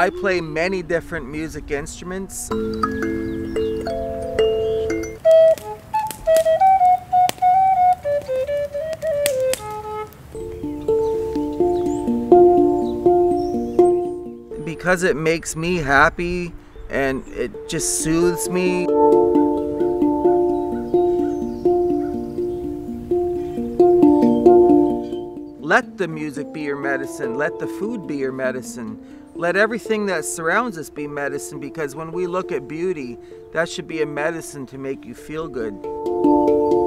I play many different music instruments. Because it makes me happy and it just soothes me. Let the music be your medicine, let the food be your medicine, let everything that surrounds us be medicine, because when we look at beauty, that should be a medicine to make you feel good.